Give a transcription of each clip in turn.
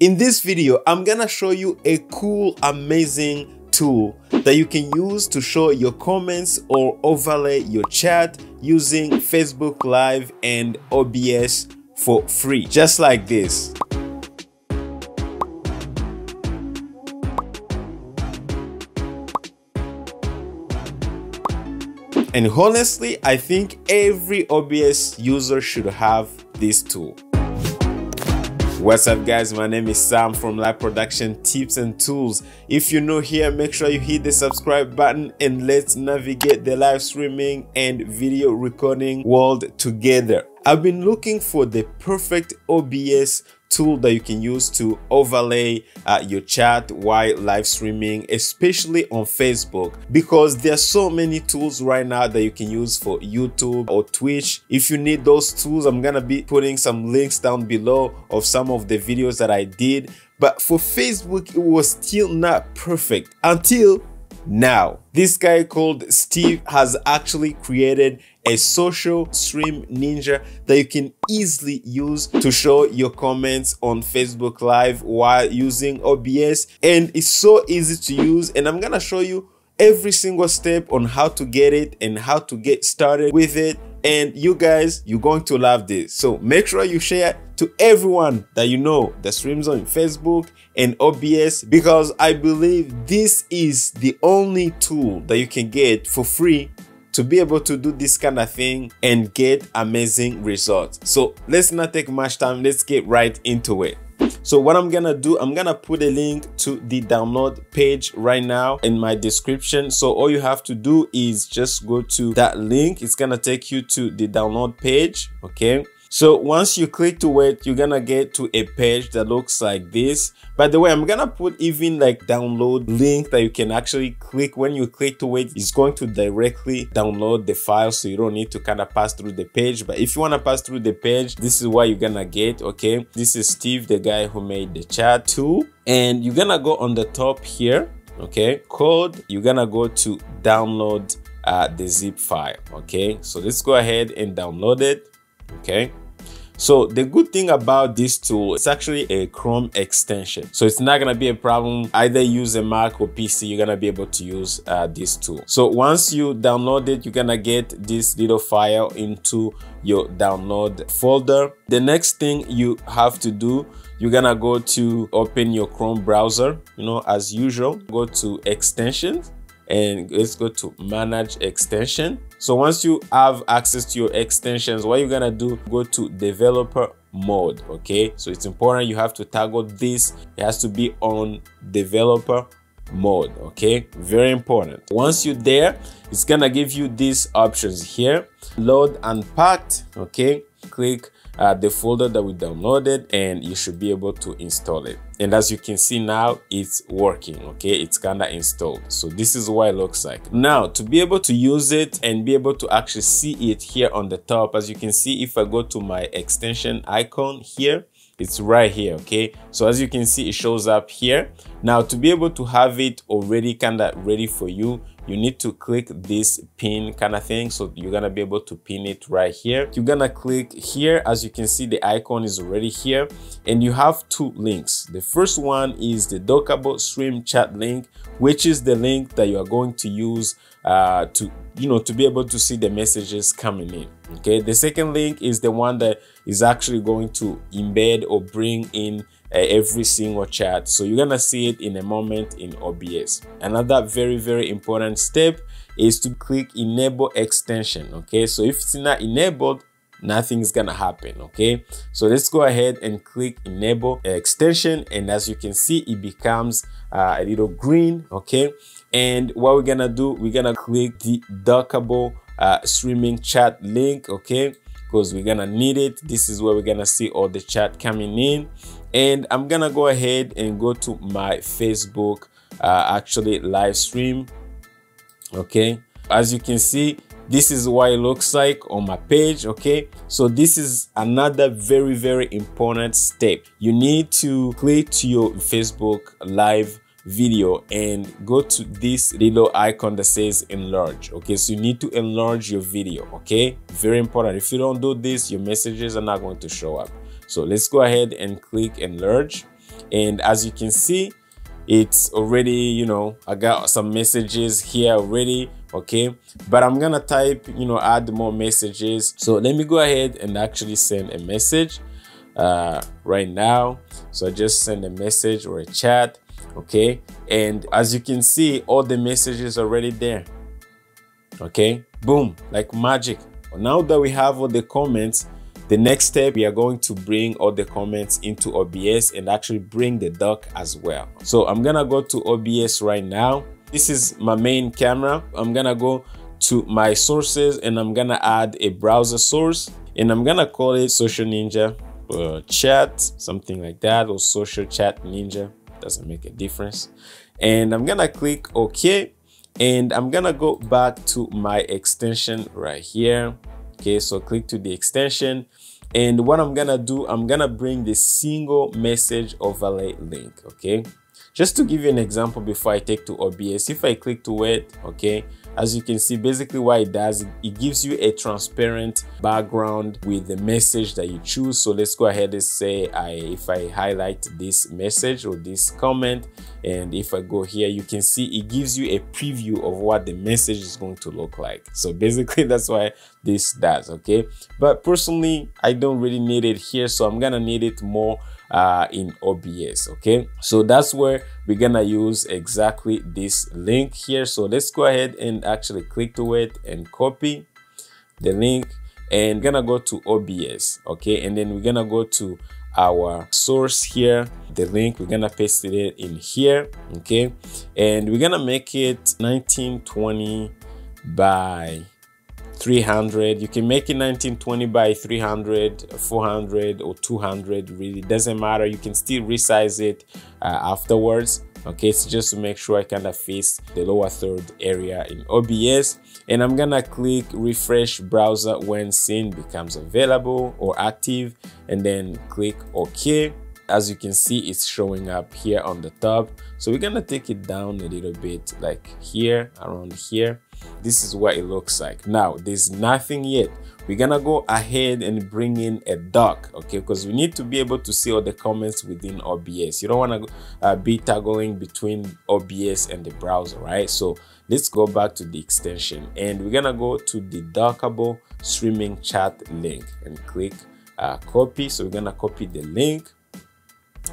In this video, I'm gonna show you a cool, amazing tool that you can use to show your comments or overlay your chat using Facebook Live and OBS for free, just like this. And honestly, I think every OBS user should have this tool. What's up guys, my name is Sam from Live Production Tips and Tools. If you're new here, make sure you hit the subscribe button and let's navigate the live streaming and video recording world together. I've been looking for the perfect OBS tool that you can use to overlay your chat while live streaming, especially on Facebook, because there are so many tools right now that you can use for YouTube or Twitch. If you need those tools, I'm gonna be putting some links down below of some of the videos that I did, but for Facebook, it was still not perfect until now. This guy called Steve has actually created a Social Stream Ninja that you can easily use to show your comments on Facebook Live while using OBS, and it's so easy to use, and I'm gonna show you every single step on how to get it and how to get started with it. And you guys, you're going to love this, so make sure you share to everyone that you know that streams on Facebook and OBS, because I believe this is the only tool that you can get for free to be able to do this kind of thing and get amazing results. So let's not take much time, let's get right into it. So what I'm gonna do, I'm gonna put a link to the download page right now in my description. So all you have to do is just go to that link. It's gonna take you to the download page, okay? So once you click to it, you're gonna get to a page that looks like this. By the way, I'm gonna put even like download link that you can actually click. When you click to it, it's going to directly download the file, so you don't need to kind of pass through the page. But if you want to pass through the page, this is what you're gonna get, okay? This is Steve, the guy who made the chat tool, and you're gonna go on the top here, okay? Code, you're gonna go to download the zip file, okay? So let's go ahead and download it, okay? So the good thing about this tool, it's actually a Chrome extension, so it's not gonna be a problem. Either use a Mac or PC, you're gonna be able to use this tool. So once you download it, you're gonna get this little file into your download folder. The next thing you have to do, you're gonna go to open your Chrome browser, you know, as usual. Go to extensions and let's go to manage extension. So once you have access to your extensions, what you're gonna do, go to developer mode, okay? So it's important you have to toggle this. It has to be on developer mode, okay? Very important. Once you're there, it's gonna give you these options here. Load unpacked, okay? Click the folder that we downloaded and you should be able to install it. And as you can see now, it's working, okay? It's kind of installed. So this is what it looks like. Now, to be able to use it and be able to actually see it here on the top, as you can see, if I go to my extension icon here, it's right here, okay? So as you can see, it shows up here. Now, to be able to have it already kind of ready for you, you need to click this pin kind of thing. So you're gonna be able to pin it right here. You're gonna click here. As you can see, the icon is already here, and you have two links. The first one is the dockable stream chat link, which is the link that you are going to use to be able to see the messages coming in, okay? The second link is the one that is actually going to embed or bring in every single chat. So you're gonna see it in a moment in OBS. Another very, very important step is to click enable extension, okay? So if it's not enabled, nothing's gonna happen, okay? So let's go ahead and click enable extension, and as you can see, it becomes a little green, okay? And what we're gonna do, we're gonna click the dockable streaming chat link, okay? Because we're gonna need it. This is where we're gonna see all the chat coming in. And I'm gonna go ahead and go to my Facebook live stream, okay? As you can see, this is what it looks like on my page, okay? So this is another very, very important step. You need to click to your Facebook Live video and go to this little icon that says enlarge, okay? So you need to enlarge your video, okay? Very important. If you don't do this, your messages are not going to show up. So let's go ahead and click enlarge, And as you can see, it's already, you know, I got some messages here already, okay? But I'm gonna type, you know, add more messages. So let me go ahead and actually send a message right now. So I just send a message or a chat, okay? And as you can see, all the messages are already there, okay? Boom, like magic. Now that we have all the comments, the next step, we are going to bring all the comments into OBS and actually bring the dock as well. So I'm gonna go to OBS right now. This is my main camera. I'm gonna go to my sources and I'm gonna add a browser source and I'm gonna call it Social Ninja Chat, something like that, or Social Chat Ninja, doesn't make a difference. And I'm gonna click OK and I'm gonna go back to my extension right here. Okay, so click to the extension and what I'm gonna do, I'm gonna bring the single message overlay link, okay? Just to give you an example before I take to OBS, if I click to it, okay, as you can see, basically what it does, it gives you a transparent background with the message that you choose. So let's go ahead and say, if I highlight this message or this comment, and if I go here, you can see it gives you a preview of what the message is going to look like. So basically that's why this does, okay? But personally, I don't really need it here, so I'm gonna need it more in OBS, okay? So that's where we're gonna use exactly this link here. So let's go ahead and actually click to it and copy the link and gonna go to OBS, okay? And then we're gonna go to our source here, the link, we're gonna paste it in here, okay? And we're gonna make it 1920 by 300. You can make it 1920 by 300, 400 or 200, really doesn't matter. You can still resize it afterwards, okay? So just to make sure I kind of fix the lower third area in OBS, and I'm gonna click refresh browser when scene becomes available or active, and then click OK. As you can see, it's showing up here on the top. So we're gonna take it down a little bit, like here, around here. This is what it looks like. Now, there's nothing yet. We're gonna go ahead and bring in a dock, okay? Because we need to be able to see all the comments within OBS. You don't wanna be toggling between OBS and the browser, right? So let's go back to the extension and we're gonna go to the dockable streaming chat link and click copy. So we're gonna copy the link.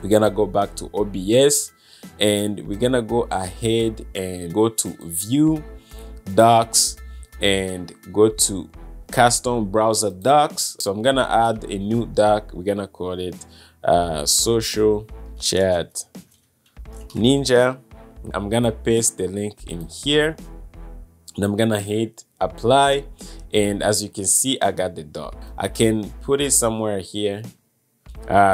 We're gonna go back to OBS and we're gonna go ahead and go to view docs and go to custom browser docs. So I'm gonna add a new doc. We're gonna call it Social Chat Ninja. I'm gonna paste the link in here and I'm gonna hit apply, and as you can see, I got the doc. I can put it somewhere here.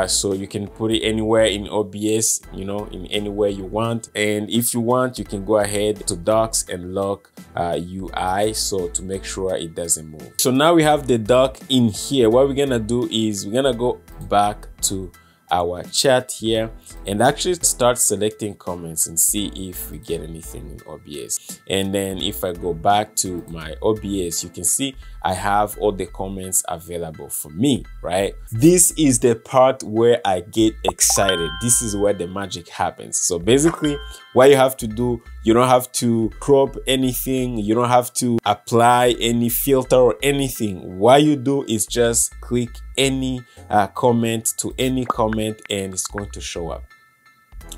So you can put it anywhere in OBS, you know, in anywhere you want. And if you want, you can go ahead to docs and lock UI, so to make sure it doesn't move. So now we have the doc in here. What we're gonna do is we're gonna go back to our chat here and actually start selecting comments and see if we get anything in OBS. And then if I go back to my OBS, you can see I have all the comments available for me, right? This is the part where I get excited. This is where the magic happens. So basically what you have to do, you don't have to crop anything. You don't have to apply any filter or anything. What you do is just click any comment to any comment and it's going to show up.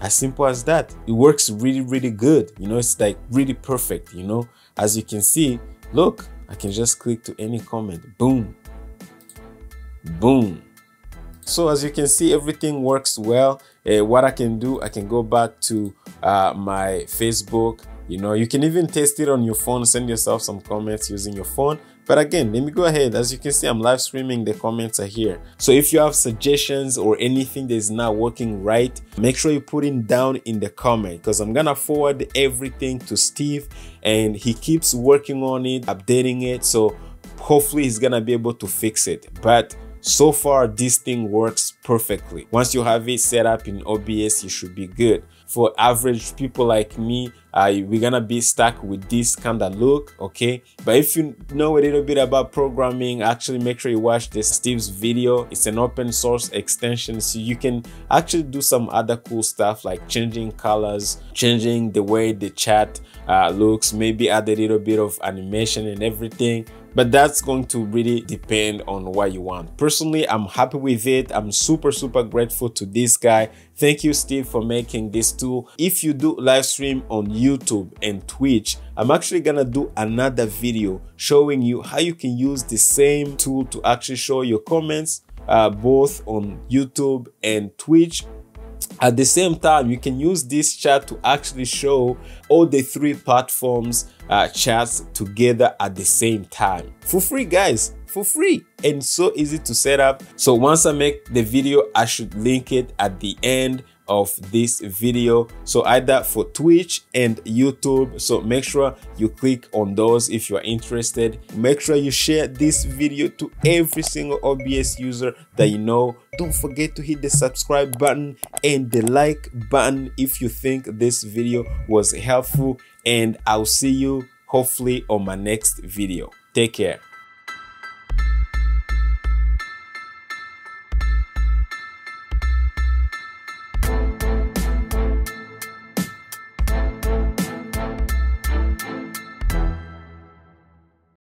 As simple as that. It works really, really good. You know, it's like really perfect, you know. As you can see, look, I can just click to any comment. Boom. Boom. So as you can see, everything works well. What I can do, I can go back to my Facebook. You know, you can even test it on your phone, send yourself some comments using your phone. But again, let me go ahead. As you can see, I'm live streaming. The comments are here. So if you have suggestions or anything that is not working right, make sure you put it down in the comment, because I'm gonna forward everything to Steve and he keeps working on it, updating it. So hopefully he's gonna be able to fix it. But So far, this thing works perfectly. Once you have it set up in OBS, you should be good. For average people like me, we're gonna be stuck with this kind of look, okay? But if you know a little bit about programming, actually make sure you watch this Steve's video. It's an open source extension, so you can actually do some other cool stuff like changing colors, changing the way the chat looks, maybe add a little bit of animation and everything. But that's going to really depend on what you want. Personally, I'm happy with it. I'm super grateful to this guy. Thank you, Steve, for making this tool. If you do live stream on YouTube and Twitch, I'm actually gonna do another video showing you how you can use the same tool to actually show your comments both on YouTube and Twitch. At the same time, you can use this chat to actually show all the three platforms chats together at the same time for free, guys, for free, and so easy to set up. So once I make the video, I should link it at the end of this video, so either for Twitch and YouTube. So make sure you click on those if you are interested. Make sure you share this video to every single OBS user that you know. Don't forget to hit the subscribe button and the like button if you think this video was helpful, and I'll see you hopefully on my next video. Take care.